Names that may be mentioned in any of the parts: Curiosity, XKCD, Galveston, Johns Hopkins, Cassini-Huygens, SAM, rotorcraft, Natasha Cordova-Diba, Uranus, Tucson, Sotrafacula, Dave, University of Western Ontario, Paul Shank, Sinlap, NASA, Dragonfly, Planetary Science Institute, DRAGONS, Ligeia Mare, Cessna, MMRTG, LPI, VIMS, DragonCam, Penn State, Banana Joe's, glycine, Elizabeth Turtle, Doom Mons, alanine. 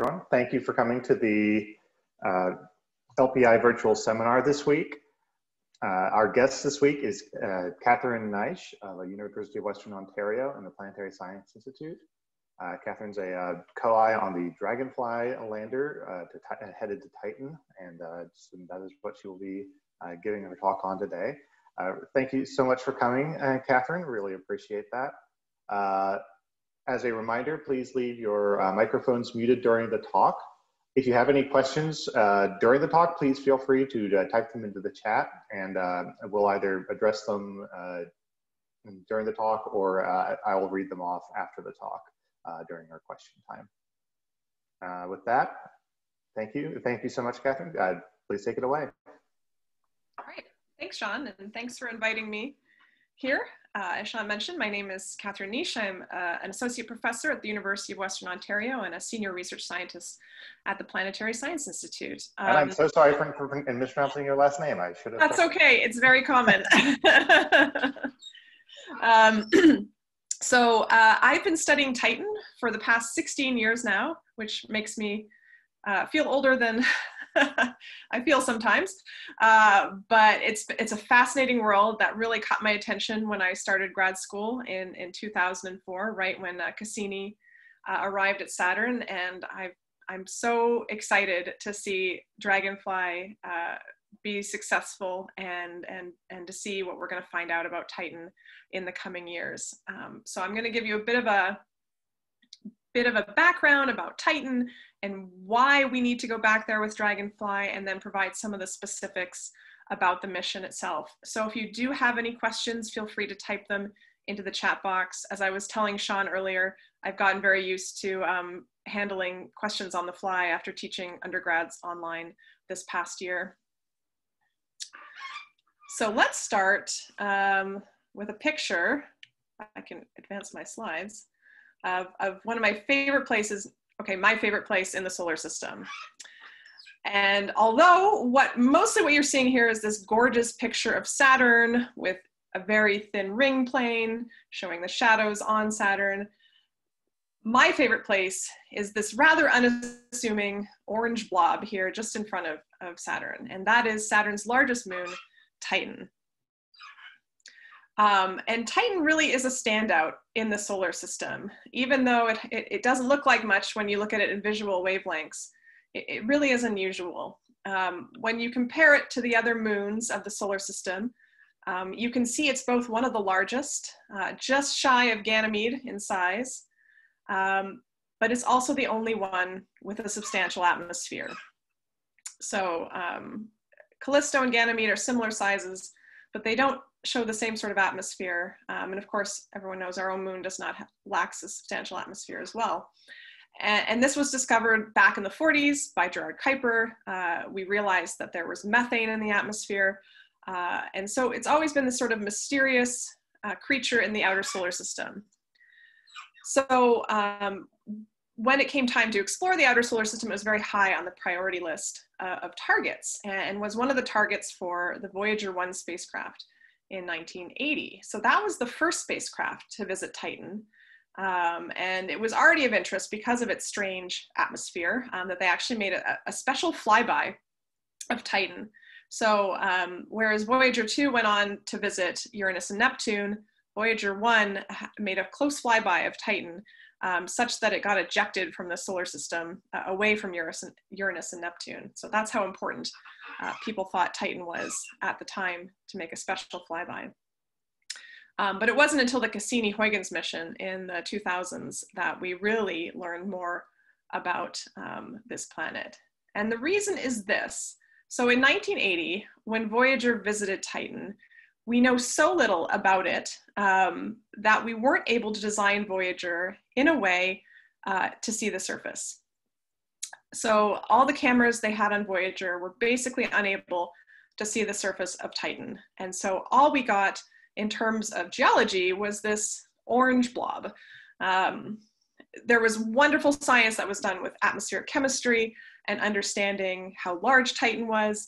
Everyone, thank you for coming to the LPI virtual seminar this week. Our guest this week is Catherine Neisch of the University of Western Ontario and the Planetary Science Institute. Catherine's a co-eye on the Dragonfly lander headed to Titan, and that is what she will be giving her talk on today. Thank you so much for coming, Catherine. Really appreciate that. As a reminder, please leave your microphones muted during the talk. If you have any questions during the talk, please feel free to type them into the chat, and we'll either address them during the talk, or I will read them off after the talk during our question time. With that, thank you. Thank you so much, Catherine. Please take it away. All right. Thanks, Sean, and thanks for inviting me here. As Sean mentioned, my name is Catherine Neisch. I'm an associate professor at the University of Western Ontario and a senior research scientist at the Planetary Science Institute. And I'm so sorry for mispronouncing your last name. I should have. That's okay. It's very common. So I've been studying Titan for the past 16 years now, which makes me feel older than I feel sometimes, but it's a fascinating world that really caught my attention when I started grad school in 2004, right when Cassini arrived at Saturn, and I'm so excited to see Dragonfly be successful and to see what we're going to find out about Titan in the coming years. So I'm going to give you a bit of a background about Titan and why we need to go back there with Dragonfly, and then provide some of the specifics about the mission itself. So if you do have any questions, feel free to type them into the chat box. As I was telling Sean earlier, I've gotten very used to handling questions on the fly after teaching undergrads online this past year. So let's start with a picture. I can advance my slides. Of one of my favorite places, okay, my favorite place in the solar system. And although mostly what you're seeing here is this gorgeous picture of Saturn with a very thin ring plane showing the shadows on Saturn, my favorite place is this rather unassuming orange blob here just in front of Saturn. And that is Saturn's largest moon, Titan. And Titan really is a standout in the solar system. Even though it doesn't look like much when you look at it in visual wavelengths, it really is unusual. When you compare it to the other moons of the solar system, you can see it's both one of the largest, just shy of Ganymede in size, but it's also the only one with a substantial atmosphere. So Callisto and Ganymede are similar sizes, but they don't show the same sort of atmosphere. And of course, everyone knows our own moon does not lacks a substantial atmosphere as well. And this was discovered back in the 40s by Gerard Kuiper. We realized that there was methane in the atmosphere. And so it's always been this sort of mysterious creature in the outer solar system. So when it came time to explore the outer solar system, it was very high on the priority list of targets, and was one of the targets for the Voyager 1 spacecraft in 1980. So that was the first spacecraft to visit Titan. And it was already of interest because of its strange atmosphere, that they actually made a special flyby of Titan. So whereas Voyager 2 went on to visit Uranus and Neptune, Voyager 1 made a close flyby of Titan, such that it got ejected from the solar system away from Uranus and Neptune. So that's how important people thought Titan was at the time to make a special flyby. But it wasn't until the Cassini-Huygens mission in the 2000s that we really learned more about this planet. And the reason is this. So in 1980, when Voyager visited Titan, we know so little about it that we weren't able to design Voyager in a way to see the surface. So all the cameras they had on Voyager were basically unable to see the surface of Titan. And so all we got in terms of geology was this orange blob. There was wonderful science that was done with atmospheric chemistry and understanding how large Titan was,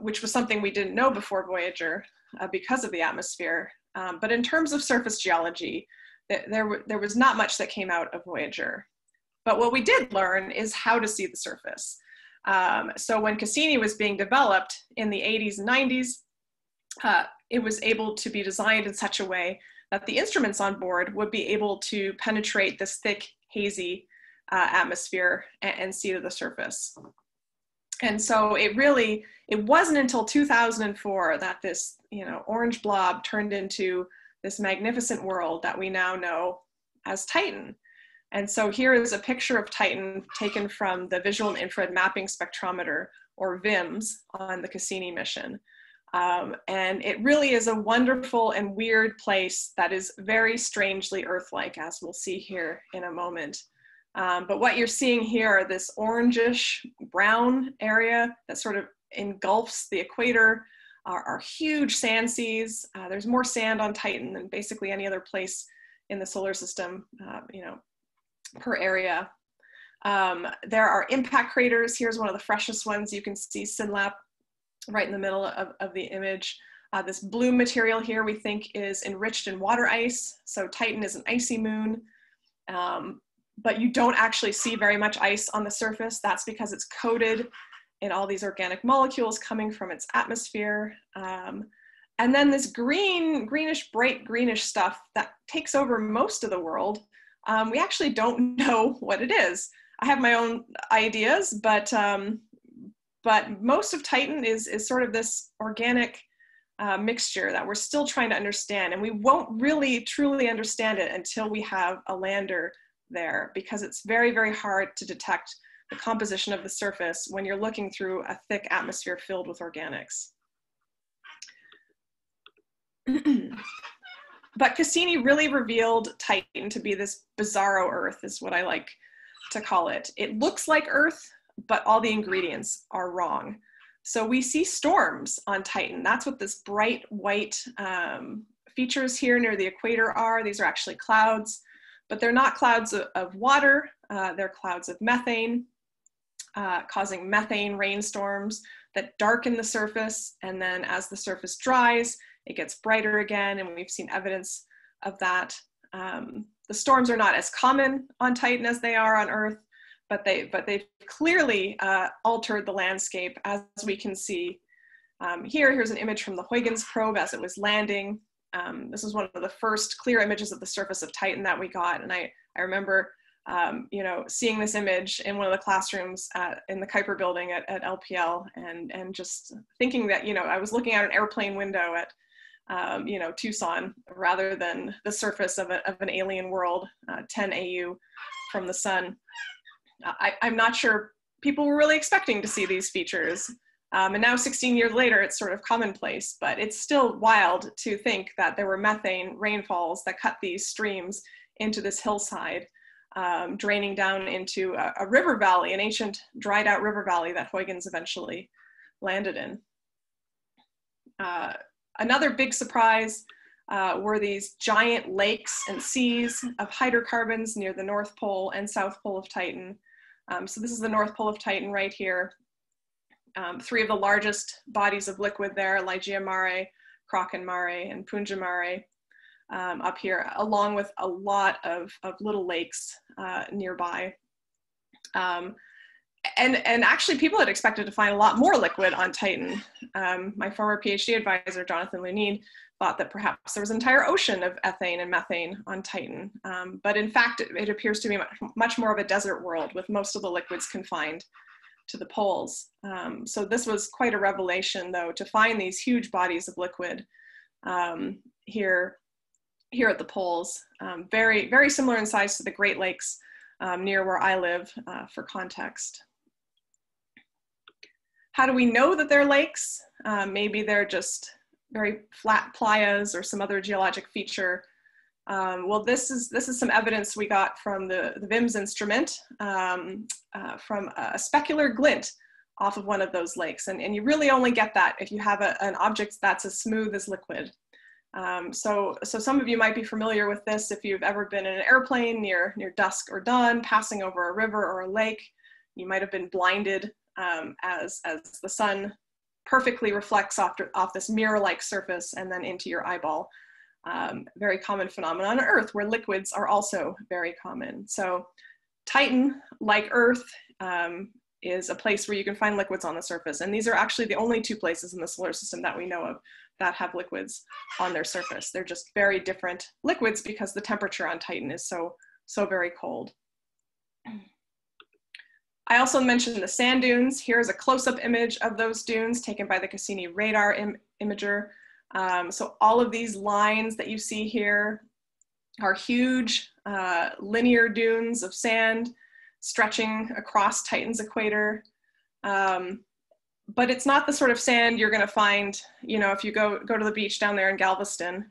which was something we didn't know before Voyager because of the atmosphere. But in terms of surface geology, there was not much that came out of Voyager. But what we did learn is how to see the surface. So when Cassini was being developed in the 80s and 90s, it was able to be designed in such a way that the instruments on board would be able to penetrate this thick, hazy atmosphere and see to the surface. And so it really, it wasn't until 2004 that this, you know, orange blob turned into this magnificent world that we now know as Titan. And so here is a picture of Titan taken from the Visual and Infrared Mapping Spectrometer, or VIMS, on the Cassini mission. And it really is a wonderful and weird place that is very strangely Earth-like, as we'll see here in a moment. But what you're seeing here are this orangish brown area that sort of engulfs the equator, are huge sand seas. There's more sand on Titan than basically any other place in the solar system, you know, per area. There are impact craters. Here's one of the freshest ones. You can see Sinlap right in the middle of the image. This blue material here we think is enriched in water ice. So Titan is an icy moon. But you don't actually see very much ice on the surface. That's because it's coated in all these organic molecules coming from its atmosphere. And then this bright greenish stuff that takes over most of the world, we actually don't know what it is. I have my own ideas, but most of Titan is sort of this organic mixture that we're still trying to understand. And we won't really truly understand it until we have a lander there, because it's very, very hard to detect the composition of the surface when you're looking through a thick atmosphere filled with organics. But Cassini really revealed Titan to be this bizarro Earth, is what I like to call it. It looks like Earth, but all the ingredients are wrong. So we see storms on Titan. That's what this bright white features here near the equator are. These are actually clouds. But they're not clouds of water, they're clouds of methane, causing methane rainstorms that darken the surface, and then as the surface dries, it gets brighter again, and we've seen evidence of that. The storms are not as common on Titan as they are on Earth, but they've clearly altered the landscape, as we can see. Here's an image from the Huygens probe as it was landing. This is one of the first clear images of the surface of Titan that we got. And I remember, you know, seeing this image in one of the classrooms in the Kuiper building at LPL, and just thinking that, you know, I was looking out an airplane window at, you know, Tucson, rather than the surface of an alien world, 10 AU from the sun. I'm not sure people were really expecting to see these features. And now 16 years later, it's sort of commonplace, but it's still wild to think that there were methane rainfalls that cut these streams into this hillside, draining down into a river valley, an ancient dried out river valley that Huygens eventually landed in. Another big surprise were these giant lakes and seas of hydrocarbons near the North Pole and South Pole of Titan. So this is the North Pole of Titan right here. Three of the largest bodies of liquid there, Ligeia Mare, Kraken Mare, and Punja Mare, up here, along with a lot of little lakes nearby. And actually, people had expected to find a lot more liquid on Titan. My former PhD advisor, Jonathan Lunine, thought that perhaps there was an entire ocean of ethane and methane on Titan. But in fact, it appears to be much more of a desert world, with most of the liquids confined to the poles. So this was quite a revelation, though, to find these huge bodies of liquid here at the poles, very, very similar in size to the Great Lakes near where I live, for context. How do we know that they're lakes? Maybe they're just very flat playas or some other geologic feature. Well, this is some evidence we got from the VIMS instrument, from a specular glint off of one of those lakes. And you really only get that if you have an object that's as smooth as liquid. So some of you might be familiar with this if you've ever been in an airplane near dusk or dawn, passing over a river or a lake. You might have been blinded as the sun perfectly reflects off this mirror-like surface and then into your eyeball. Very common phenomenon on Earth, where liquids are also very common. So Titan, like Earth, is a place where you can find liquids on the surface. And these are actually the only two places in the solar system that we know of that have liquids on their surface. They're just very different liquids because the temperature on Titan is so very cold. I also mentioned the sand dunes. Here's a close-up image of those dunes taken by the Cassini radar imager. So all of these lines that you see here are huge linear dunes of sand stretching across Titan's equator. But it's not the sort of sand you're going to find, you know, if you go to the beach down there in Galveston.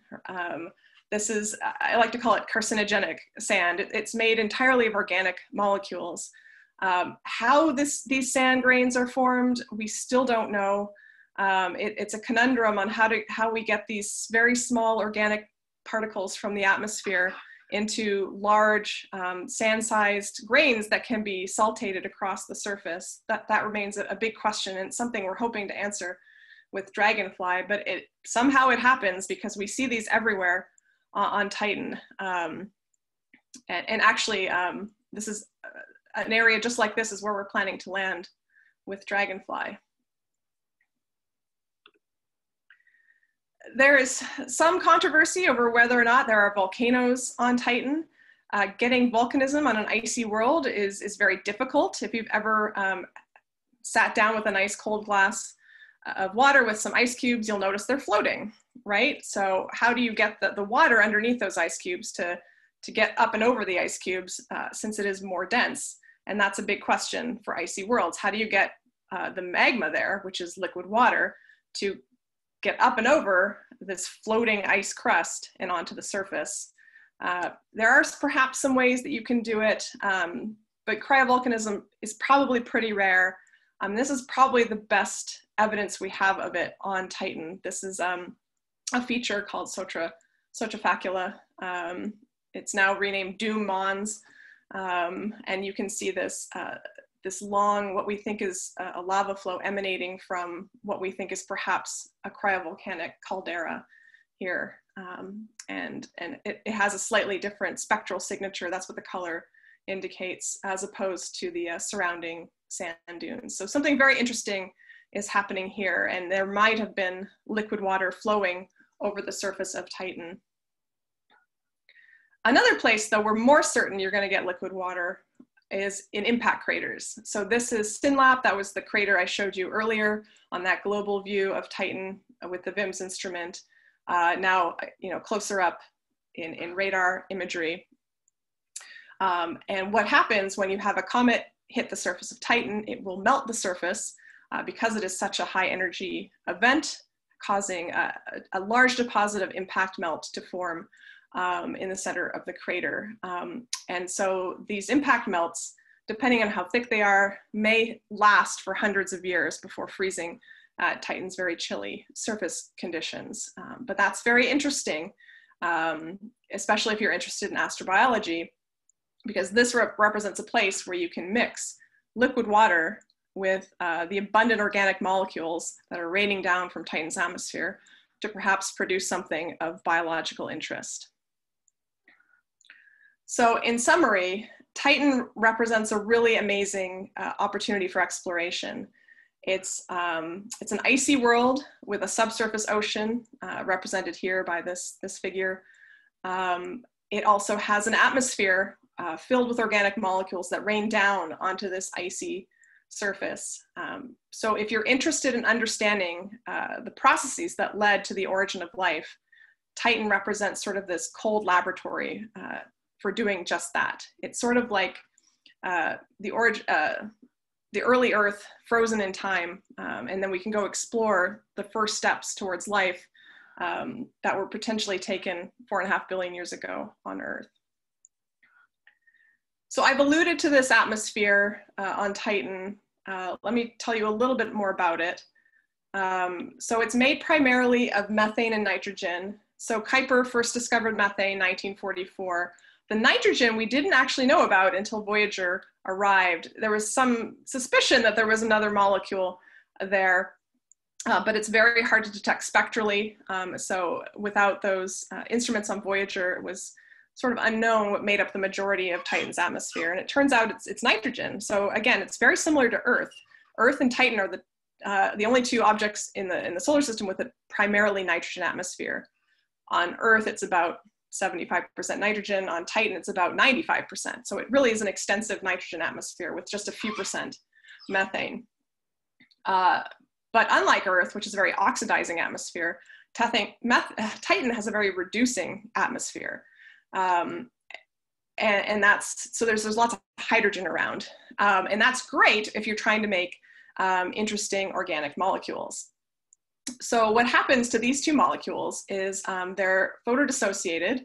This is, I like to call it carcinogenic sand. It's made entirely of organic molecules. How these sand grains are formed, we still don't know. It's a conundrum on how we get these very small organic particles from the atmosphere into large sand-sized grains that can be saltated across the surface. That remains a big question and something we're hoping to answer with Dragonfly, but somehow it happens because we see these everywhere on Titan. And actually, this is an area just like this is where we're planning to land with Dragonfly. There is some controversy over whether or not there are volcanoes on Titan. Getting volcanism on an icy world is very difficult. If you've ever sat down with a nice cold glass of water with some ice cubes, you'll notice they're floating, right? So how do you get the water underneath those ice cubes to get up and over the ice cubes since it is more dense? And that's a big question for icy worlds. How do you get the magma there, which is liquid water, to get up and over this floating ice crust and onto the surface? There are perhaps some ways that you can do it, but cryovolcanism is probably pretty rare. This is probably the best evidence we have of it on Titan. This is a feature called Sotrafacula. It's now renamed Doom Mons, and you can see this long, what we think is a lava flow emanating from what we think is perhaps a cryovolcanic caldera here. And it has a slightly different spectral signature. That's what the color indicates, as opposed to the surrounding sand dunes. So something very interesting is happening here, and there might have been liquid water flowing over the surface of Titan. Another place, though, we're more certain you're going to get liquid water is in impact craters. So this is Sinlap. That was the crater I showed you earlier on that global view of Titan with the VIMS instrument. Now, you know, closer up in radar imagery. And what happens when you have a comet hit the surface of Titan, it will melt the surface because it is such a high energy event, causing a large deposit of impact melt to form in the center of the crater. And so these impact melts, depending on how thick they are, may last for hundreds of years before freezing at Titan's very chilly surface conditions. But that's very interesting, especially if you're interested in astrobiology, because this represents a place where you can mix liquid water with the abundant organic molecules that are raining down from Titan's atmosphere to perhaps produce something of biological interest. So in summary, Titan represents a really amazing opportunity for exploration. It's an icy world with a subsurface ocean, represented here by this figure. It also has an atmosphere filled with organic molecules that rain down onto this icy surface. So if you're interested in understanding the processes that led to the origin of life, Titan represents sort of this cold laboratory for doing just that. It's sort of like the early Earth frozen in time, and then we can go explore the first steps towards life that were potentially taken 4.5 billion years ago on Earth. So I've alluded to this atmosphere on Titan. Let me tell you a little bit more about it. So it's made primarily of methane and nitrogen. So Kuiper first discovered methane in 1944. The nitrogen we didn't actually know about until Voyager arrived. There was some suspicion that there was another molecule there, but it's very hard to detect spectrally. So without those instruments on Voyager, it was sort of unknown what made up the majority of Titan's atmosphere. And it turns out it's nitrogen. So again, it's very similar to Earth. Earth and Titan are the only two objects in the solar system with a primarily nitrogen atmosphere. On Earth, it's about 75% nitrogen. On Titan, it's about 95%. So it really is an extensive nitrogen atmosphere with just a few percent methane. But unlike Earth, which is a very oxidizing atmosphere, Titan has a very reducing atmosphere. And that's, so there's lots of hydrogen around. And that's great if you're trying to make interesting organic molecules. So what happens to these two molecules is they're photodissociated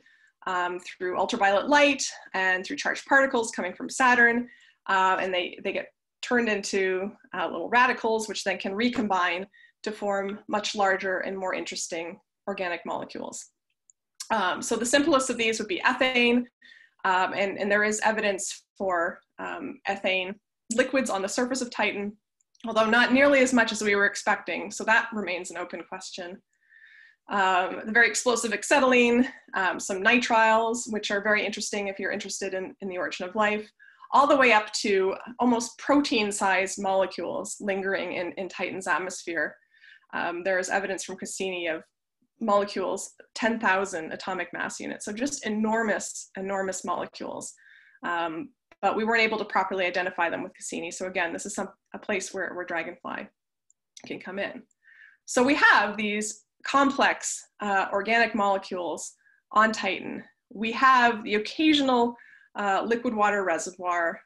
through ultraviolet light and through charged particles coming from Saturn. And they get turned into little radicals, which then can recombine to form much larger and more interesting organic molecules. So the simplest of these would be ethane, and there is evidence for ethane liquids on the surface of Titan, although not nearly as much as we were expecting, so that remains an open question. The very explosive acetylene, some nitriles, which are very interesting if you're interested in the origin of life, all the way up to almost protein-sized molecules lingering in Titan's atmosphere. There is evidence from Cassini of molecules, 10,000 atomic mass units. So just enormous, enormous molecules. But we weren't able to properly identify them with Cassini. So again, this is a place where Dragonfly can come in. So we have these complex organic molecules on Titan. We have the occasional liquid water reservoir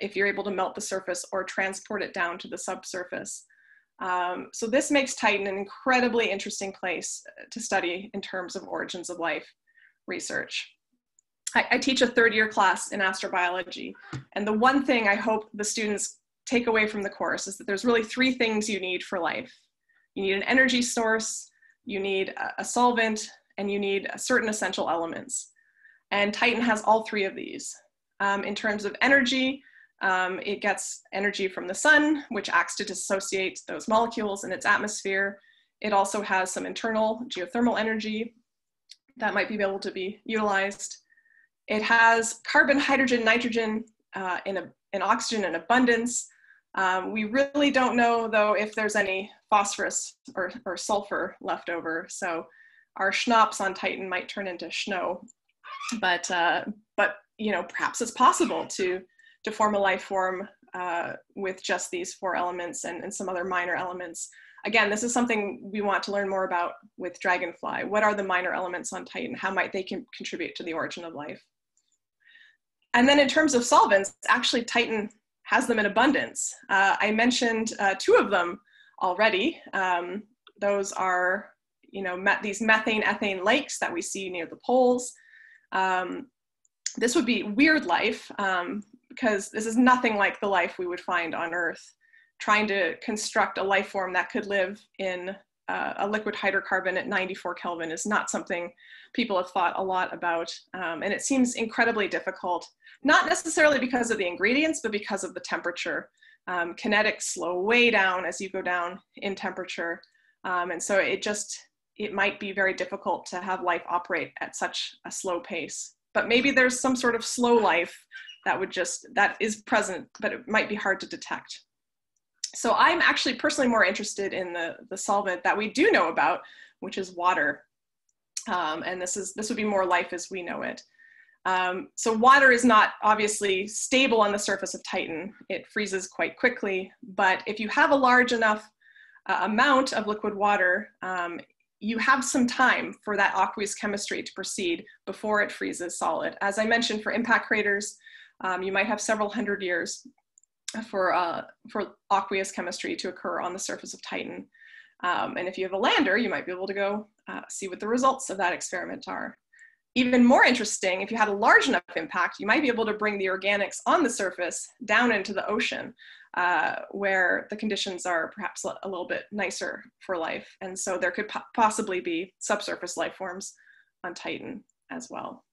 if you're able to melt the surface or transport it down to the subsurface. So this makes Titan an incredibly interesting place to study in terms of origins of life research. I teach a third-year class in astrobiology, and the one thing I hope the students take away from the course is that there's really three things you need for life. You need an energy source, you need a solvent, and you need certain essential elements. And Titan has all three of these. In terms of energy, it gets energy from the sun, which acts to dissociate those molecules in its atmosphere. It also has some internal geothermal energy that might be able to be utilized. It has carbon, hydrogen, nitrogen, and oxygen in abundance. We really don't know, though, if there's any phosphorus or sulfur left over. So our schnapps on Titan might turn into schno, but you know, perhaps it's possible to form a life form with just these four elements and some other minor elements. Again, this is something we want to learn more about with Dragonfly. What are the minor elements on Titan? How might they contribute to the origin of life? And then in terms of solvents, actually Titan has them in abundance. I mentioned two of them already. Those are, you know, these methane, ethane lakes that we see near the poles. This would be weird life, because this is nothing like the life we would find on Earth. Trying to construct a life form that could live in a liquid hydrocarbon at 94 Kelvin is not something people have thought a lot about. And it seems incredibly difficult, not necessarily because of the ingredients, but because of the temperature. Kinetics slow way down as you go down in temperature. And so it might be very difficult to have life operate at such a slow pace. But maybe there's some sort of slow life that is present, but it might be hard to detect. So I'm actually personally more interested in the solvent that we do know about, which is water. And this would be more life as we know it. So water is not obviously stable on the surface of Titan. It freezes quite quickly, but if you have a large enough amount of liquid water, you have some time for that aqueous chemistry to proceed before it freezes solid. As I mentioned, for impact craters, you might have several hundred years for aqueous chemistry to occur on the surface of Titan. And if you have a lander, you might be able to go see what the results of that experiment are. Even more interesting, if you had a large enough impact, you might be able to bring the organics on the surface down into the ocean, where the conditions are perhaps a little bit nicer for life. And so there could possibly be subsurface life forms on Titan as well.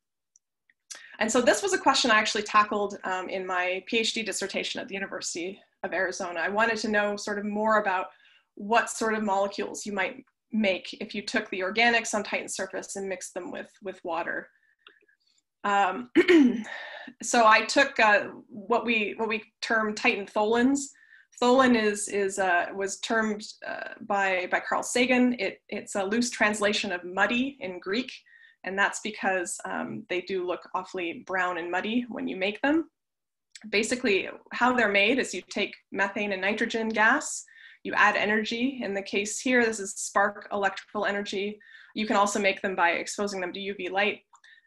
And so this was a question I actually tackled in my PhD dissertation at the University of Arizona. I wanted to know sort of more about what sort of molecules you might make if you took the organics on Titan's surface and mixed them with water. So I took what we term Titan tholins. Tholin was termed by Carl Sagan. It's a loose translation of muddy in Greek, and that's because they do look awfully brown and muddy when you make them. Basically, how they're made is you take methane and nitrogen gas, you add energy. In the case here, this is spark electrical energy. You can also make them by exposing them to UV light.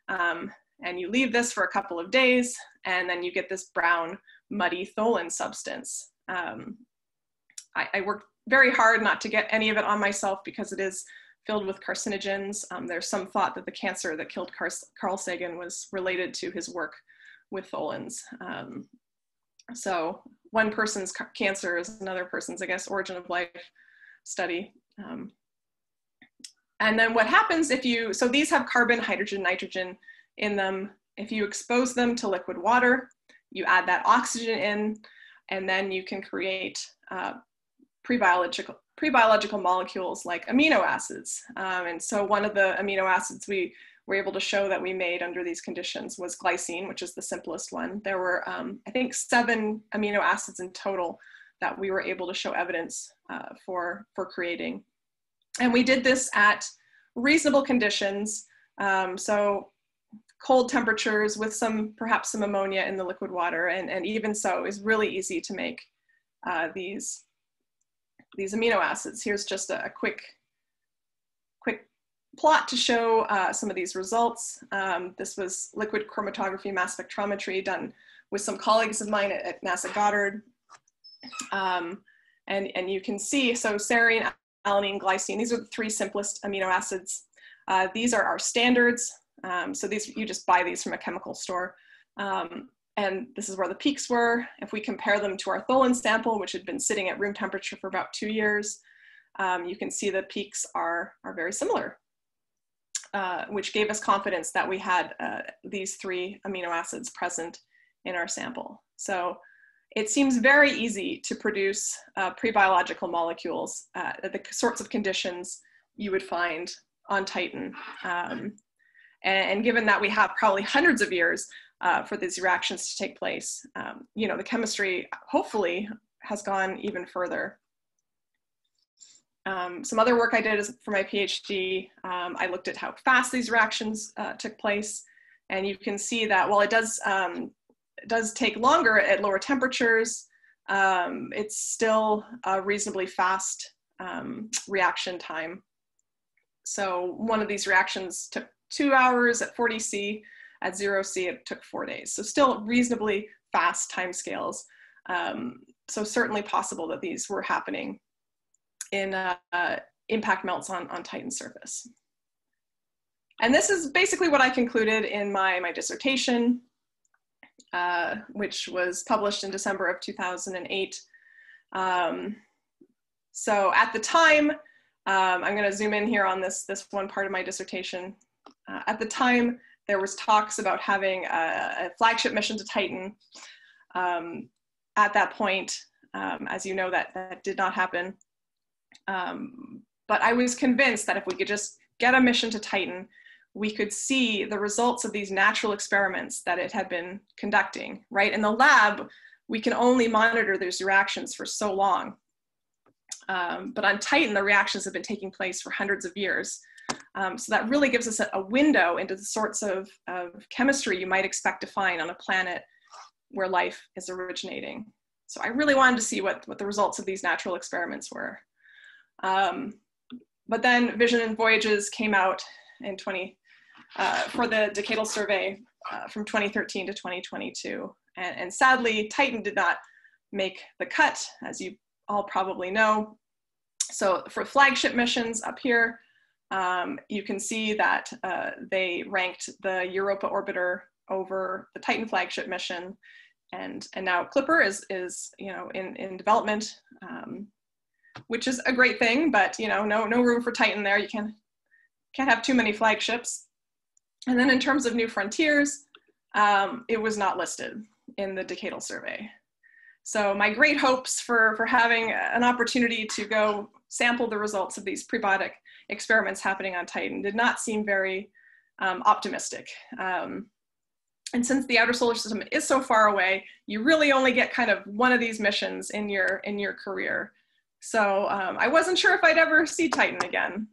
And you leave this for a couple of days, and then you get this brown, muddy tholin substance. I worked very hard not to get any of it on myself because it is filled with carcinogens. There's some thought that the cancer that killed Carl Sagan was related to his work with tholins. So one person's cancer is another person's, I guess, origin of life study. And then what happens if you, so these have carbon, hydrogen, nitrogen in them. If you expose them to liquid water, you add that oxygen in, and then you can create pre-biological molecules like amino acids. And so one of the amino acids we were able to show that we made under these conditions was glycine, which is the simplest one. There were, I think, 7 amino acids in total that we were able to show evidence for creating. And we did this at reasonable conditions. So cold temperatures with some, perhaps some ammonia in the liquid water. And even so, it's really easy to make these amino acids. Here's just a quick plot to show some of these results. This was liquid chromatography mass spectrometry done with some colleagues of mine at NASA Goddard. And you can see, so serine, alanine, glycine, these are the 3 simplest amino acids. These are our standards. So these, you just buy these from a chemical store. And this is where the peaks were. If we compare them to our tholin sample, which had been sitting at room temperature for about 2 years, you can see the peaks are very similar, which gave us confidence that we had these 3 amino acids present in our sample. So it seems very easy to produce pre-biological molecules at the sorts of conditions you would find on Titan. And given that we have probably hundreds of years for these reactions to take place, you know, the chemistry hopefully has gone even further. Some other work I did is for my PhD, I looked at how fast these reactions took place. And you can see that while it does take longer at lower temperatures, it's still a reasonably fast reaction time. So one of these reactions took 2 hours at 40 C, at 0 C it took 4 days. So still reasonably fast timescales. So certainly possible that these were happening in impact melts on Titan's surface. And this is basically what I concluded in my dissertation, which was published in December of 2008. So at the time, I'm gonna zoom in here on this one part of my dissertation. At the time, there was talks about having a flagship mission to Titan. At that point, as you know, that did not happen. But I was convinced that if we could just get a mission to Titan, we could see the results of these natural experiments that it had been conducting, right? In the lab, we can only monitor those reactions for so long. But on Titan, the reactions have been taking place for hundreds of years. So that really gives us a window into the sorts of chemistry you might expect to find on a planet where life is originating. So I really wanted to see what the results of these natural experiments were. But then Vision and Voyages came out in for the decadal survey from 2013 to 2022. And sadly, Titan did not make the cut, as you all probably know. So for flagship missions up here, you can see that they ranked the Europa orbiter over the Titan flagship mission, and now Clipper is you know in development, which is a great thing. But you know no room for Titan there. You can't have too many flagships. And then in terms of new frontiers, it was not listed in the decadal survey. So my great hopes for having an opportunity to go sample the results of these prebiotic experiments happening on Titan did not seem very optimistic. And since the outer solar system is so far away, you really only get kind of one of these missions in your career. So I wasn't sure if I'd ever see Titan again.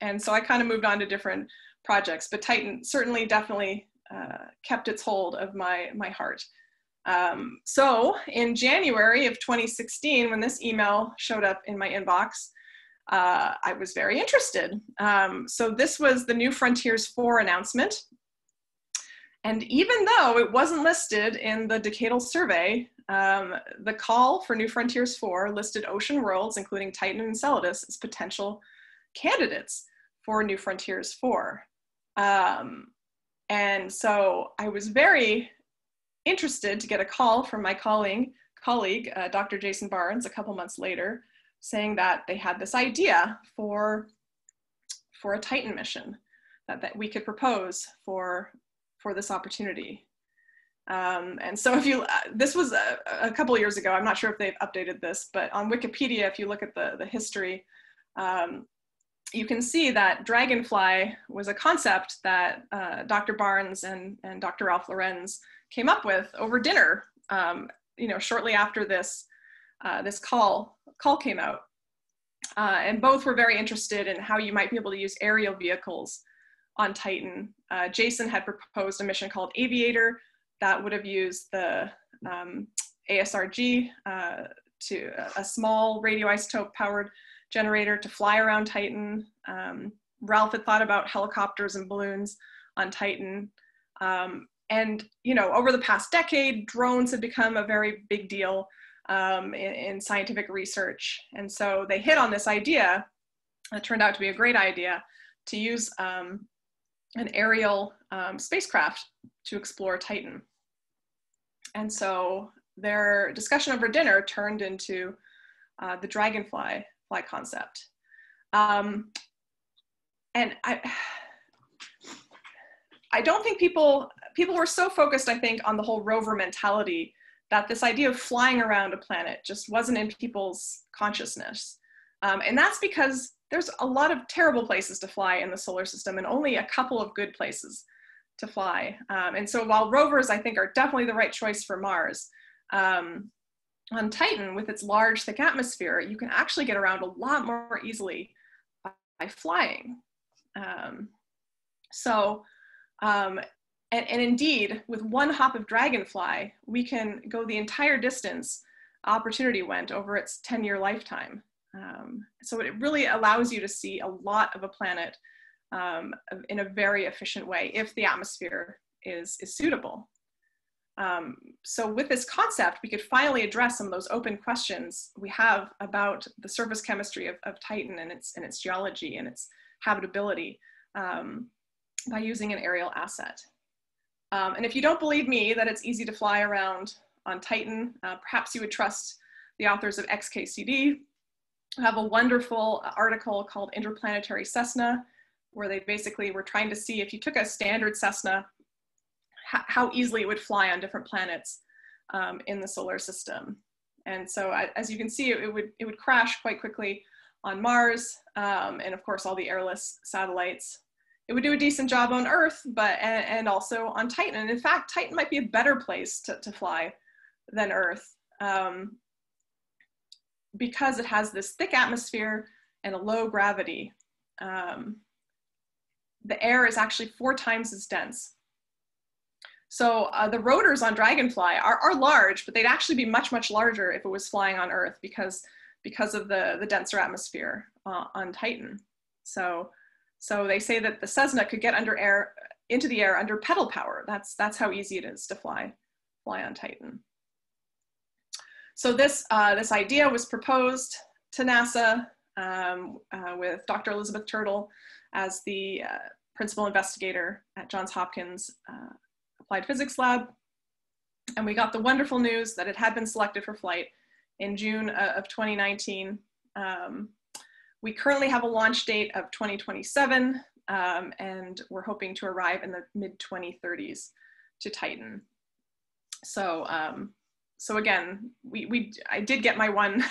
And so I kind of moved on to different projects, but Titan certainly definitely kept its hold of my heart. So in January of 2016, when this email showed up in my inbox, I was very interested. So this was the New Frontiers 4 announcement. And even though it wasn't listed in the Decadal survey, the call for New Frontiers 4 listed ocean worlds, including Titan and Enceladus, as potential candidates for New Frontiers 4. And so I was very interested to get a call from my colleague, Dr. Jason Barnes, a couple months later, saying that they had this idea for a Titan mission that we could propose for this opportunity. And so if you, this was a couple years ago, I'm not sure if they've updated this, but on Wikipedia, if you look at the history, you can see that Dragonfly was a concept that Dr. Barnes and Dr. Ralph Lorenz came up with over dinner, you know, shortly after this, this call came out. And both were very interested in how you might be able to use aerial vehicles on Titan. Jason had proposed a mission called Aviator that would have used the ASRG, to a small radioisotope powered generator to fly around Titan. Ralph had thought about helicopters and balloons on Titan. And you know, over the past decade, drones have become a very big deal in scientific research. And so they hit on this idea, it turned out to be a great idea, to use an aerial spacecraft to explore Titan. And so their discussion over dinner turned into the Dragonfly concept. And I don't think people were so focused, I think, on the whole rover mentality that this idea of flying around a planet just wasn't in people's consciousness. And that's because there's a lot of terrible places to fly in the solar system and only a couple of good places to fly. And so while rovers, I think, are definitely the right choice for Mars, on Titan, with its large, thick atmosphere, you can actually get around a lot more easily by flying. And indeed, with one hop of Dragonfly, we can go the entire distance Opportunity went over its 10-year lifetime. So it really allows you to see a lot of a planet in a very efficient way if the atmosphere is suitable. So with this concept, we could finally address some of those open questions we have about the surface chemistry of Titan and its geology and its habitability by using an aerial asset. And if you don't believe me that it's easy to fly around on Titan, perhaps you would trust the authors of XKCD, who have a wonderful article called Interplanetary Cessna, where they basically were trying to see if you took a standard Cessna, how easily it would fly on different planets in the solar system. And so as you can see, it would crash quite quickly on Mars, and of course all the airless satellites. It would do a decent job on Earth, and also on Titan. And in fact, Titan might be a better place to fly than Earth, because it has this thick atmosphere and a low gravity. The air is actually 4 times as dense. So the rotors on Dragonfly are large, but they'd actually be much, much larger if it was flying on Earth because of the denser atmosphere on Titan. So they say that the Cessna could get into the air under pedal power. That's how easy it is to fly on Titan. So this idea was proposed to NASA with Dr. Elizabeth Turtle as the principal investigator at Johns Hopkins Applied Physics Lab. And we got the wonderful news that it had been selected for flight in June of 2019. We currently have a launch date of 2027, and we're hoping to arrive in the mid-2030s to Titan. So, so again, I did get my one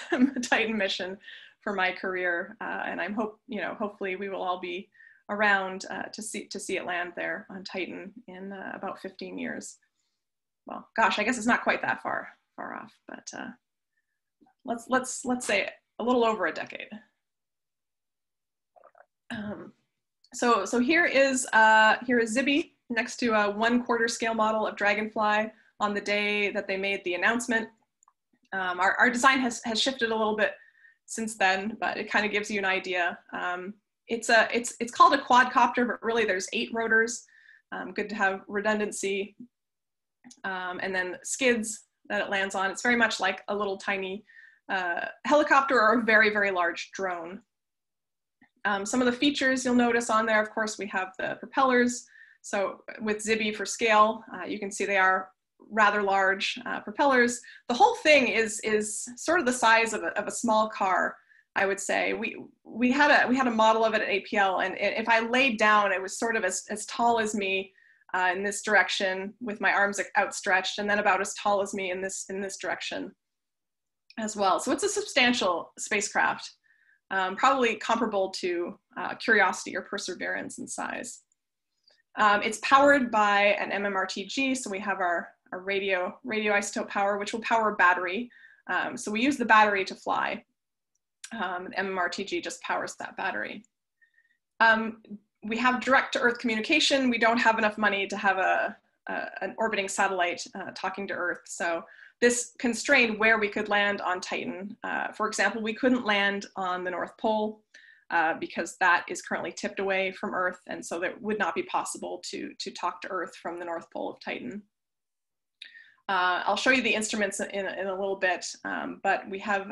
Titan mission for my career, and hopefully we will all be around to see it land there on Titan in about 15 years. Well, gosh, I guess it's not quite that far off, but let's say a little over a decade. So here is Zibi next to a 1/4 scale model of Dragonfly on the day that they made the announcement. Our design has shifted a little bit since then, but it kind of gives you an idea. It's called a quadcopter, but really there's 8 rotors. Good to have redundancy. And then skids that it lands on. It's very much like a little tiny helicopter or a very, very large drone. Some of the features you'll notice on there, of course, we have the propellers. So with Zibi for scale, you can see they are rather large propellers. The whole thing is sort of the size of a small car, I would say. We had a model of it at APL, and if I laid down, it was sort of as tall as me in this direction with my arms outstretched, and then about as tall as me in this direction as well. So it's a substantial spacecraft, probably comparable to Curiosity or Perseverance in size. It's powered by an MMRTG, so we have our radioisotope power, which will power a battery. So we use the battery to fly. MMRTG just powers that battery. We have direct-to-Earth communication. We don't have enough money to have an orbiting satellite talking to Earth, so this constrained where we could land on Titan. For example, we couldn't land on the North Pole because that is currently tipped away from Earth, and so that would not be possible to talk to Earth from the North Pole of Titan. I'll show you the instruments in a little bit, but we have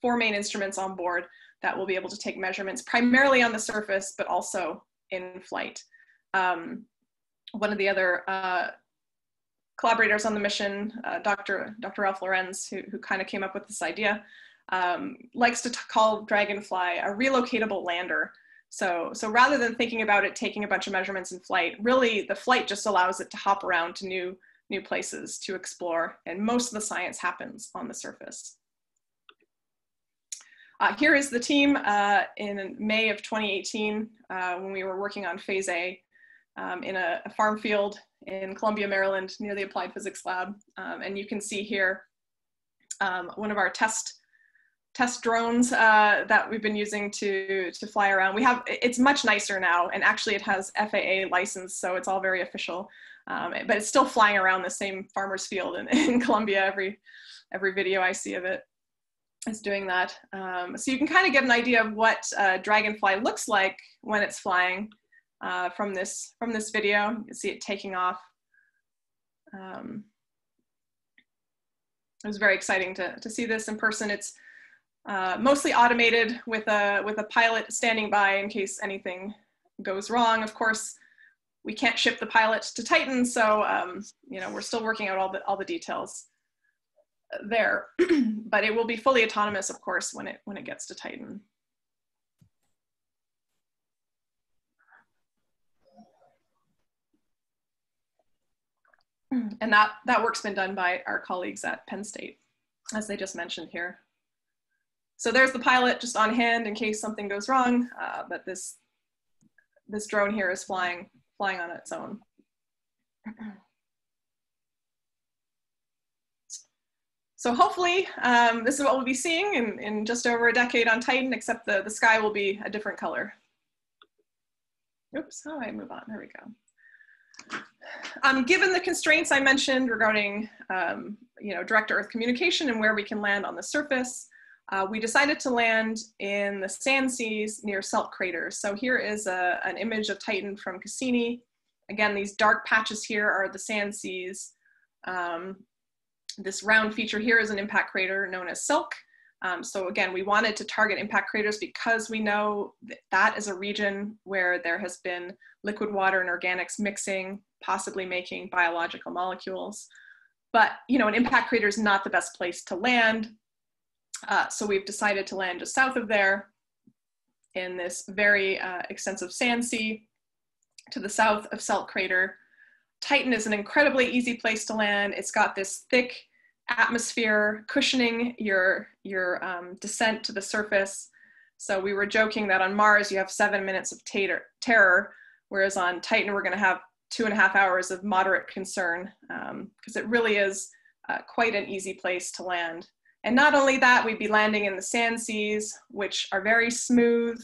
4 main instruments on board that will be able to take measurements primarily on the surface, but also in flight. One of the other collaborators on the mission, Dr. Ralph Lorenz, who kind of came up with this idea, likes to call Dragonfly a relocatable lander. So rather than thinking about it taking a bunch of measurements in flight, really the flight just allows it to hop around to new places to explore, and most of the science happens on the surface. Here is the team in May of 2018 when we were working on Phase A in a farm field in Columbia, Maryland, near the Applied Physics Lab. And you can see here one of our test drones that we've been using to fly around. It's much nicer now, and actually it has FAA license, so it's all very official. But it's still flying around the same farmer's field in Columbia. Every video I see of it is doing that. So you can kind of get an idea of what Dragonfly looks like when it's flying from this video. You can see it taking off. It was very exciting to see this in person. It's mostly automated with a pilot standing by in case anything goes wrong. Of course, we can't ship the pilot to Titan, so we're still working out all the details there. But it will be fully autonomous, of course, when it gets to Titan. And that work's been done by our colleagues at Penn State, as they just mentioned here. So there's the pilot just on hand in case something goes wrong. But this drone here is flying on its own. So hopefully this is what we'll be seeing in just over a decade on Titan, except the sky will be a different color. Oops, how do I move on? There we go. Given the constraints I mentioned regarding direct-to-Earth communication and where we can land on the surface, we decided to land in the sand seas near Selk crater. So here is an image of Titan from Cassini. Again, these dark patches here are the sand seas. This round feature here is an impact crater known as Selk. So again, we wanted to target impact craters because we know that is a region where there has been liquid water and organics mixing, possibly making biological molecules. But an impact crater is not the best place to land. So we've decided to land just south of there in this very extensive sand sea to the south of Selk crater. Titan is an incredibly easy place to land. It's got this thick atmosphere cushioning your descent to the surface. So we were joking that on Mars, you have 7 minutes of terror, whereas on Titan, we're going to have 2.5 hours of moderate concern, because it really is quite an easy place to land. And not only that, we'd be landing in the sand seas, which are very smooth,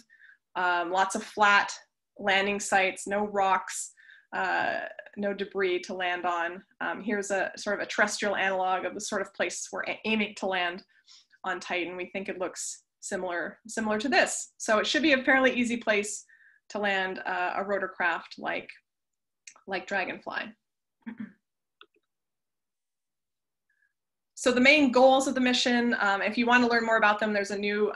lots of flat landing sites, no rocks, no debris to land on. Here's a sort of a terrestrial analog of the sort of place we're aiming to land on Titan. We think it looks similar to this. So it should be a fairly easy place to land a rotorcraft like Dragonfly. So the main goals of the mission, if you want to learn more about them, there's a new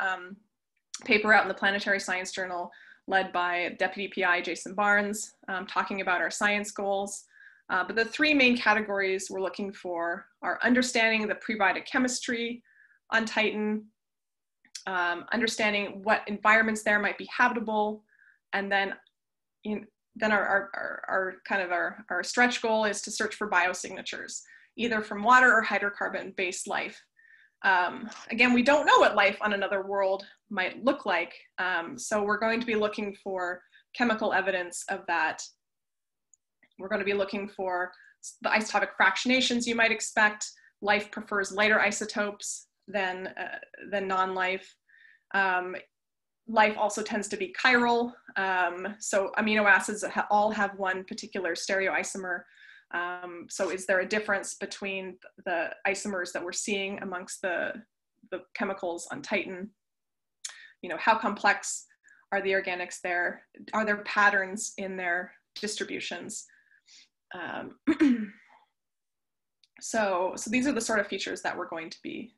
paper out in the Planetary Science Journal led by Deputy PI Jason Barnes, talking about our science goals. But the three main categories we're looking for are understanding the prebiotic chemistry on Titan, understanding what environments there might be habitable, and then our kind of our stretch goal is to search for biosignatures, either from water or hydrocarbon-based life. Again, we don't know what life on another world might look like, so we're going to be looking for chemical evidence of that. We're going to be looking for the isotopic fractionations you might expect. Life prefers lighter isotopes than non-life. Life also tends to be chiral, so amino acids all have one particular stereoisomer. So is there a difference between the isomers that we're seeing amongst the chemicals on Titan? You know, how complex are the organics there? Are there patterns in their distributions? So these are the sort of features that we're going to be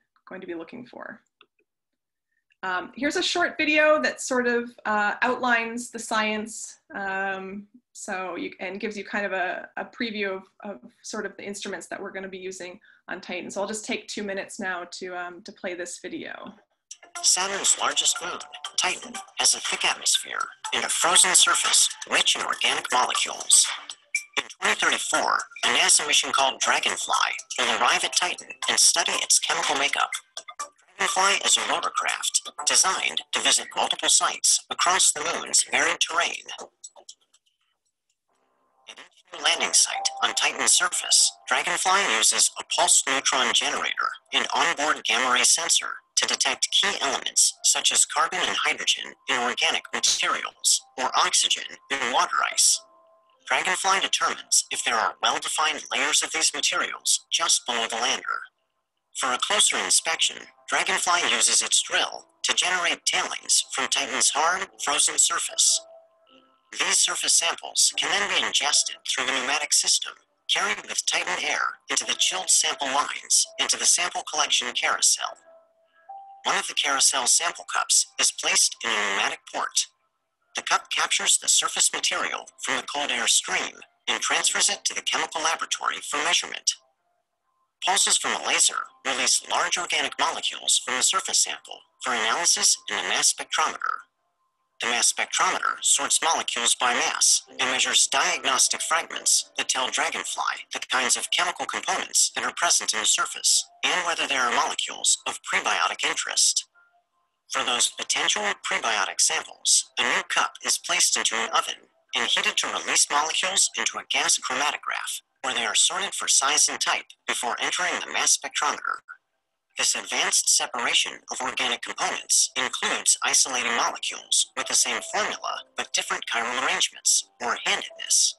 looking for. Here's a short video that sort of outlines the science, and gives you kind of a preview of sort of the instruments that we're going to be using on Titan. So I'll just take 2 minutes now to play this video. Saturn's largest moon, Titan, has a thick atmosphere and a frozen surface rich in organic molecules. In 2034, a NASA mission called Dragonfly will arrive at Titan and study its chemical makeup. Dragonfly is a rotorcraft designed to visit multiple sites across the moon's varied terrain. At each new landing site on Titan's surface, Dragonfly uses a pulsed neutron generator and onboard gamma-ray sensor to detect key elements such as carbon and hydrogen in organic materials or oxygen in water ice. Dragonfly determines if there are well-defined layers of these materials just below the lander. For a closer inspection, Dragonfly uses its drill to generate tailings from Titan's hard, frozen surface. These surface samples can then be ingested through the pneumatic system, carried with Titan air into the chilled sample lines into the sample collection carousel. One of the carousel sample cups is placed in a pneumatic port. The cup captures the surface material from the cold air stream and transfers it to the chemical laboratory for measurement. Pulses from a laser release large organic molecules from the surface sample for analysis in a mass spectrometer. The mass spectrometer sorts molecules by mass and measures diagnostic fragments that tell Dragonfly the kinds of chemical components that are present in the surface and whether there are molecules of prebiotic interest. For those potential prebiotic samples, a new cup is placed into an oven and heated to release molecules into a gas chromatograph, where they are sorted for size and type before entering the mass spectrometer. This advanced separation of organic components includes isolating molecules with the same formula but different chiral arrangements, or handedness.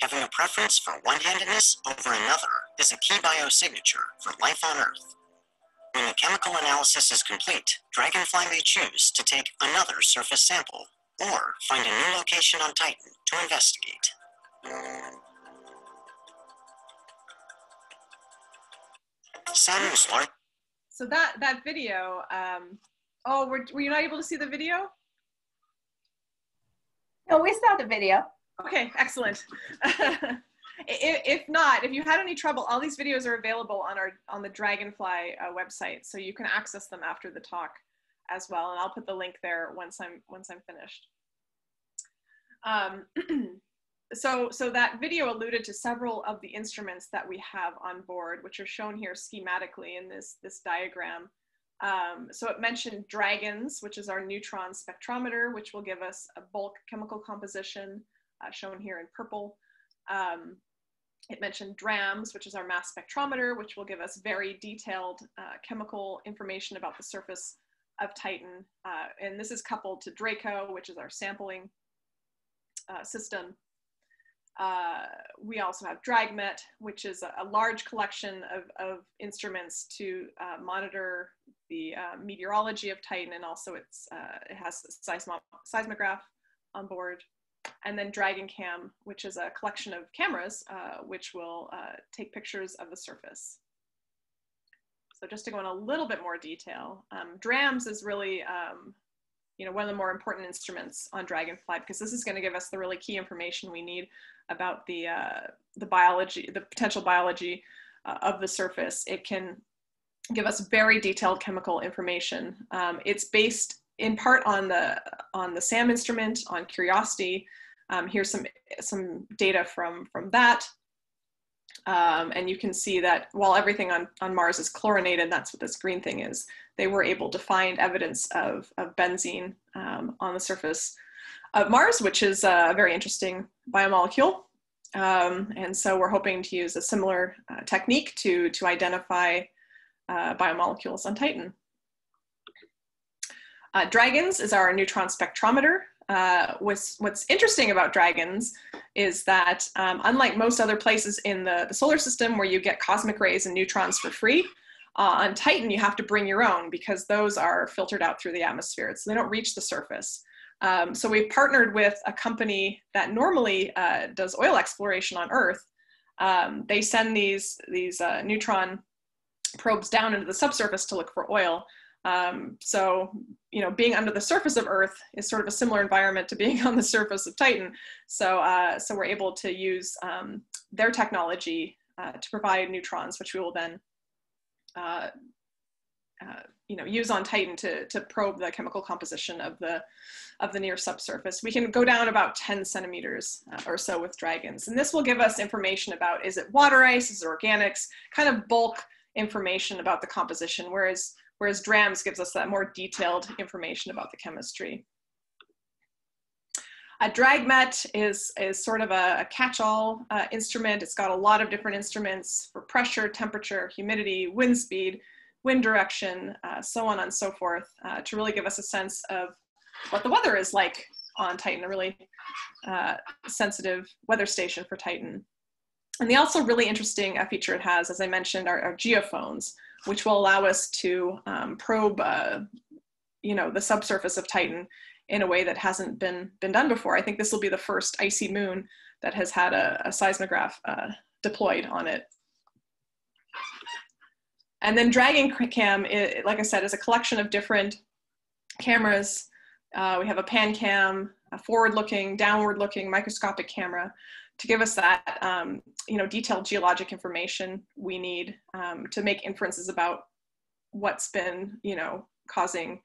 Having a preference for one handedness over another is a key biosignature for life on Earth. When the chemical analysis is complete, Dragonfly may choose to take another surface sample or find a new location on Titan to investigate. So that video, oh, were you not able to see the video? No, we saw the video. Okay, excellent. If not, if you had any trouble, all these videos are available on the Dragonfly website, so you can access them after the talk as well, and I'll put the link there once I'm finished. So that video alluded to several of the instruments that we have on board, which are shown here schematically in this diagram. So it mentioned DRAGONS, which is our neutron spectrometer, which will give us a bulk chemical composition, shown here in purple. It mentioned DRAMS, which is our mass spectrometer, which will give us very detailed chemical information about the surface of Titan. And this is coupled to DRACO, which is our sampling system. We also have Dragmet, which is a large collection of instruments to monitor the meteorology of Titan, and also it's, it has seismograph on board. And then DragonCam, which is a collection of cameras, which will take pictures of the surface. So just to go in a little bit more detail, DRAMS is really you know, one of the more important instruments on Dragonfly, because this is going to give us the really key information we need about the biology, the potential biology of the surface. It can give us very detailed chemical information. It's based in part on the SAM instrument, on Curiosity. Here's some data from that. And you can see that while everything on Mars is chlorinated, that's what this green thing is, they were able to find evidence of benzene on the surface of Mars, which is a very interesting biomolecule. And so we're hoping to use a similar technique to identify biomolecules on Titan. DRAGONS is our neutron spectrometer. What's interesting about DRAGONS is that unlike most other places in the solar system where you get cosmic rays and neutrons for free, on Titan you have to bring your own, because those are filtered out through the atmosphere, so they don't reach the surface. So we've partnered with a company that normally does oil exploration on Earth. They send these neutron probes down into the subsurface to look for oil. So, you know, being under the surface of Earth is sort of a similar environment to being on the surface of Titan. So, so we're able to use their technology to provide neutrons, which we will then, you know, use on Titan to probe the chemical composition of the near subsurface. We can go down about 10 centimeters or so with DRAGONS, and this will give us information about, is it water ice, is it organics, kind of bulk information about the composition, whereas DRAMS gives us that more detailed information about the chemistry. A DRAGMET is sort of a catch-all instrument. It's got a lot of different instruments for pressure, temperature, humidity, wind speed, wind direction, so on and so forth, to really give us a sense of what the weather is like on Titan, a really sensitive weather station for Titan. And the also really interesting feature it has, as I mentioned, are geophones, which will allow us to probe, you know, the subsurface of Titan in a way that hasn't been done before. I think this will be the first icy moon that has had a seismograph deployed on it. And then DragonCam, like I said, is a collection of different cameras. We have a pan cam, a forward-looking, downward-looking microscopic camera, to give us that, you know, detailed geologic information we need to make inferences about what's been, you know, causing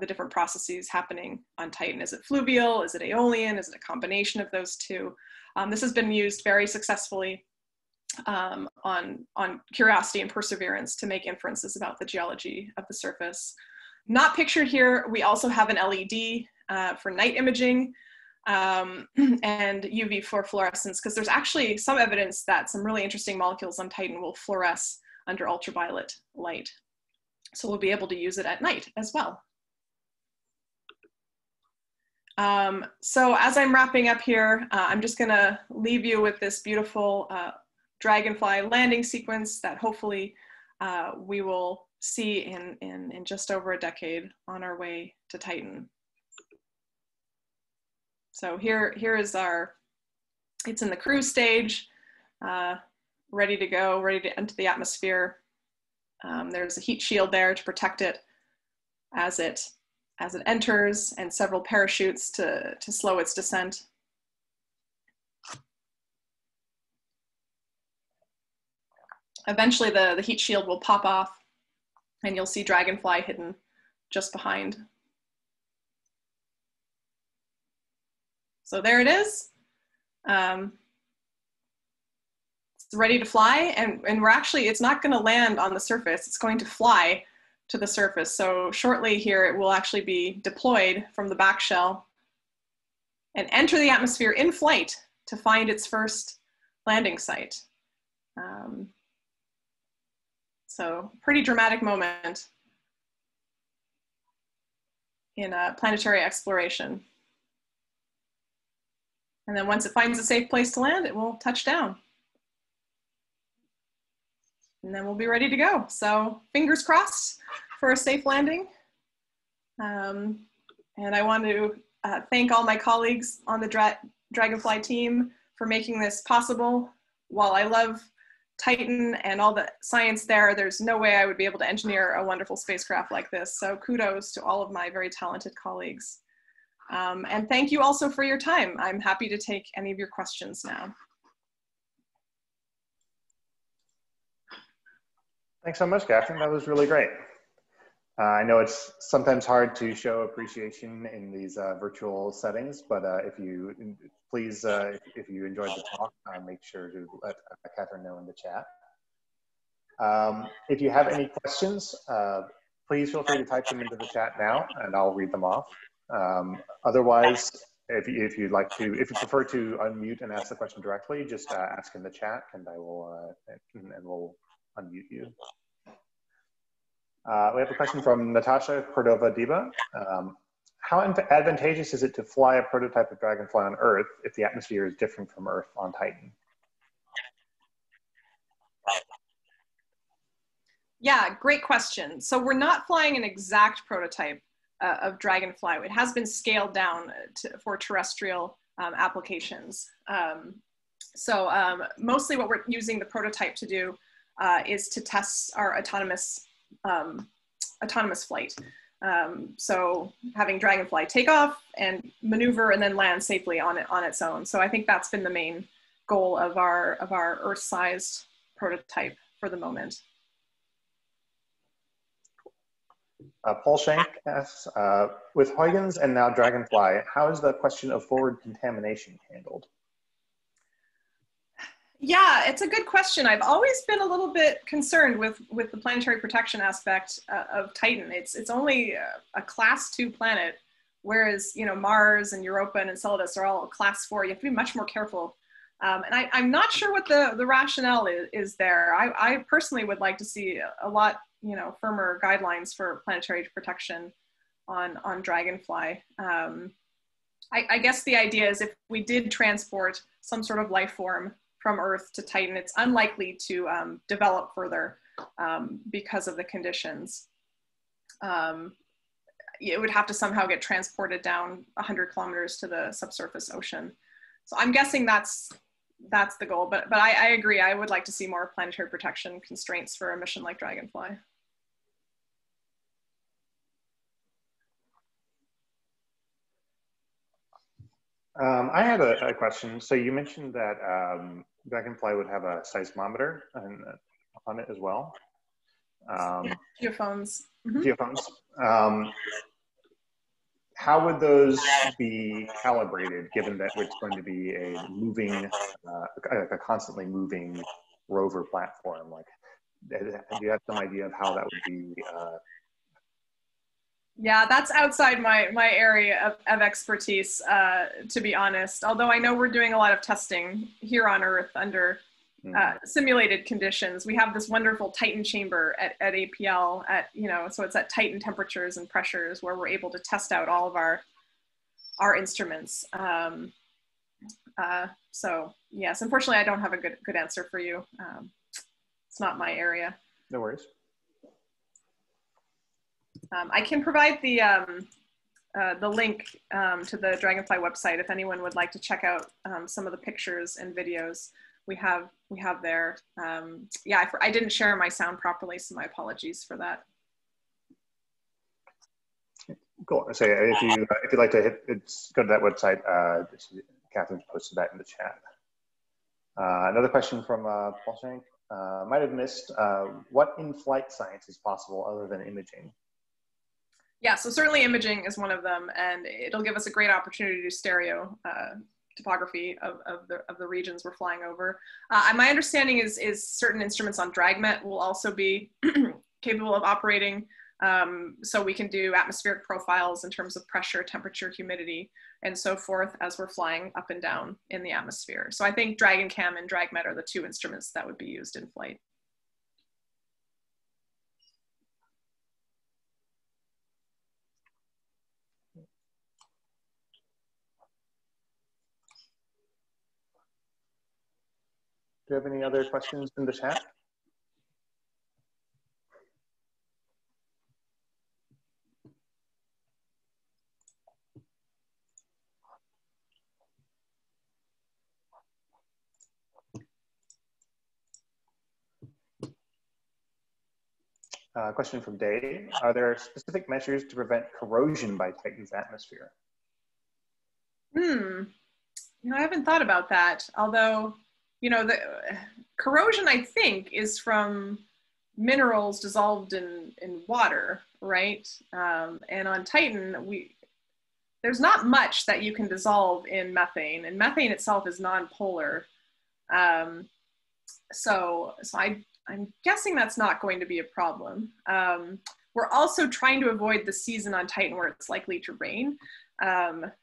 the different processes happening on Titan. Is it fluvial? Is it aeolian? Is it a combination of those two? This has been used very successfully on Curiosity and Perseverance to make inferences about the geology of the surface. Not pictured here, we also have an LED for night imaging. And UV for fluorescence, because there's actually some evidence that some really interesting molecules on Titan will fluoresce under ultraviolet light. So we'll be able to use it at night as well. So as I'm wrapping up here, I'm just going to leave you with this beautiful Dragonfly landing sequence that hopefully we will see in just over a decade on our way to Titan. So here is it's in the cruise stage, ready to go, ready to enter the atmosphere. There's a heat shield there to protect it as it enters, and several parachutes to slow its descent. Eventually the heat shield will pop off and you'll see Dragonfly hidden just behind. So there it is. It's ready to fly, and it's not gonna land on the surface, it's going to fly to the surface. So shortly here, it will actually be deployed from the back shell and enter the atmosphere in flight to find its first landing site. So pretty dramatic moment in planetary exploration. And then once it finds a safe place to land, it will touch down. And then we'll be ready to go. So fingers crossed for a safe landing. And I want to thank all my colleagues on the Dragonfly team for making this possible. While I love Titan and all the science there, there's no way I would be able to engineer a wonderful spacecraft like this. So kudos to all of my very talented colleagues. And thank you also for your time. I'm happy to take any of your questions now. Thanks so much, Catherine. That was really great. I know it's sometimes hard to show appreciation in these virtual settings, but if you please, if you enjoyed the talk, make sure to let Catherine know in the chat. If you have any questions, please feel free to type them into the chat now, and I'll read them off. Otherwise, if you prefer to unmute and ask the question directly, just ask in the chat, and I will and we'll unmute you. We have a question from Natasha Cordova-Diba. How advantageous is it to fly a prototype of Dragonfly on Earth if the atmosphere is different from Earth on Titan? Yeah, great question. So we're not flying an exact prototype of Dragonfly. It has been scaled down for terrestrial applications. Mostly what we're using the prototype to do is to test our autonomous flight. So having Dragonfly take off and maneuver and then land safely on its own. So I think that's been the main goal of our Earth-sized prototype for the moment. Paul Shank asks, with Huygens and now Dragonfly, how is the question of forward contamination handled? Yeah, it's a good question. I've always been a little bit concerned with the planetary protection aspect of Titan. It's only a class 2 planet, whereas, you know, Mars and Europa and Enceladus are all class 4. You have to be much more careful. And I'm not sure what the rationale is there. I personally would like to see a lot, you know, firmer guidelines for planetary protection on Dragonfly. I guess the idea is if we did transport some sort of life form from Earth to Titan, it's unlikely to develop further because of the conditions. It would have to somehow get transported down 100 kilometers to the subsurface ocean. So I'm guessing that's the goal, but I agree. I would like to see more planetary protection constraints for a mission like Dragonfly. I had a question. So you mentioned that Dragonfly would have a seismometer on it as well. Geophones. Mm-hmm. Geophones. How would those be calibrated, given that it's going to be a moving, a constantly moving rover platform? Like, do you have some idea of how that would be? Yeah, that's outside my area of expertise, to be honest. Although I know we're doing a lot of testing here on Earth under simulated conditions. We have this wonderful Titan chamber at APL, so it's at Titan temperatures and pressures where we're able to test out all of our instruments. So yes, unfortunately, I don't have a good answer for you. It's not my area. No worries. I can provide the link to the Dragonfly website if anyone would like to check out some of the pictures and videos we have there. Yeah, I didn't share my sound properly, so my apologies for that. Cool. So yeah, if you'd like to go to that website, Catherine's posted that in the chat. Another question from Paul Shank. Might have missed what in-flight science is possible other than imaging? Yeah, so certainly imaging is one of them, and it'll give us a great opportunity to do stereo topography of the regions we're flying over. My understanding is certain instruments on Dragmet will also be capable of operating So we can do atmospheric profiles in terms of pressure, temperature, humidity, and so forth as we're flying up and down in the atmosphere. So I think DragonCam and DragMet are the two instruments that would be used in flight. Do you have any other questions in the chat? Question from Dave. Are there specific measures to prevent corrosion by Titan's atmosphere? You know, I haven't thought about that. Although, you know, the corrosion, I think, is from minerals dissolved in water, right? And on Titan, there's not much that you can dissolve in methane, and methane itself is non-polar. So I'm guessing that's not going to be a problem. We're also trying to avoid the season on Titan where it's likely to rain.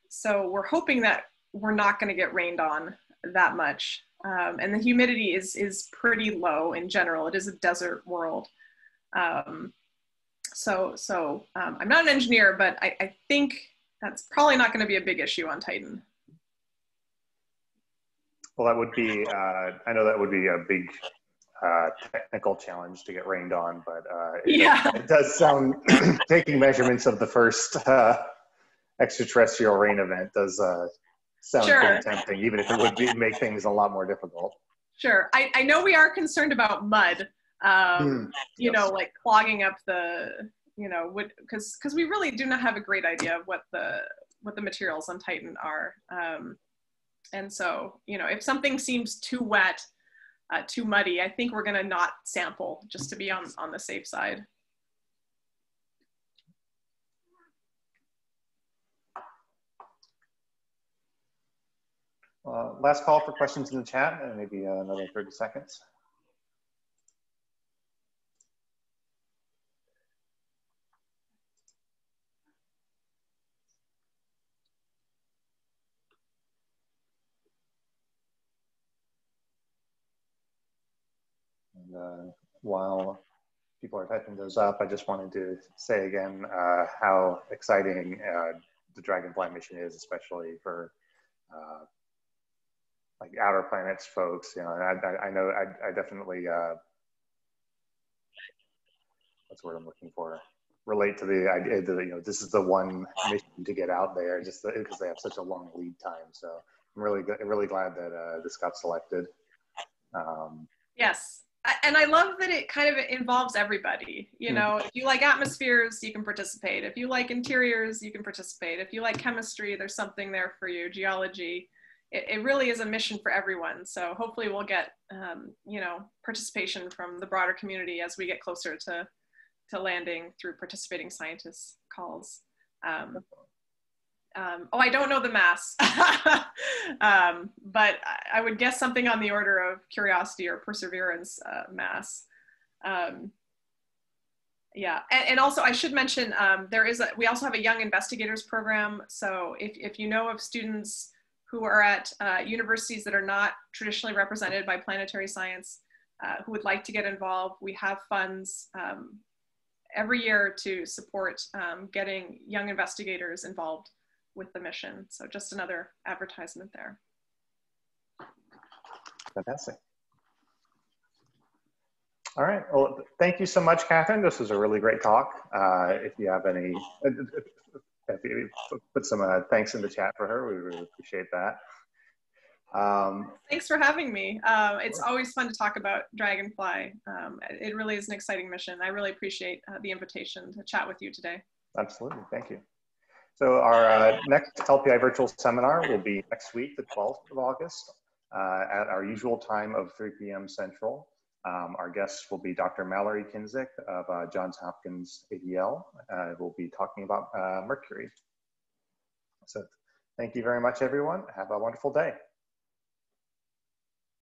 So we're hoping that we're not going to get rained on that much. And the humidity is pretty low in general. It is a desert world. I'm not an engineer, but I think that's probably not going to be a big issue on Titan. Well, that would be, I know that would be a big technical challenge to get rained on, but it does sound, taking measurements of the first extraterrestrial rain event does sound pretty tempting, even if it would make things a lot more difficult. Sure. I know we are concerned about mud, you know, like clogging up the, you know, because we really do not have a great idea of what the materials on Titan are. And so, you know, if something seems too wet, too muddy, I think we're going to not sample, just to be on the safe side. Last call for questions in the chat, and maybe another 30 seconds. While people are typing those up, I just wanted to say again how exciting the Dragonfly mission is, especially for like outer planets folks. You know, I know I definitely what's the word I'm looking for? Relate to the idea that, you know, this is the one mission to get out there, just because they have such a long lead time. So I'm really glad that this got selected. Yes. And I love that it kind of involves everybody. You know, if you like atmospheres, you can participate. If you like interiors, you can participate. If you like chemistry, there's something there for you. Geology, it really is a mission for everyone. So hopefully we'll get, you know, participation from the broader community as we get closer to landing through participating scientists calls. Oh, I don't know the mass, but I would guess something on the order of Curiosity or Perseverance mass. Yeah, and also I should mention, we also have a young investigators program. So if you know of students who are at universities that are not traditionally represented by planetary science, who would like to get involved, we have funds every year to support getting young investigators involved with the mission. So just another advertisement there. Fantastic. All right, well, thank you so much, Catherine. This was a really great talk. If you have any, if you put some thanks in the chat for her, we really appreciate that. Thanks for having me. It's always fun to talk about Dragonfly. It really is an exciting mission. I really appreciate the invitation to chat with you today. Absolutely, thank you. So our next LPI virtual seminar will be next week, the 12th of August, at our usual time of 3 p.m. Central. Our guests will be Dr. Mallory Kinzick of Johns Hopkins APL. We'll be talking about Mercury. So thank you very much, everyone. Have a wonderful day.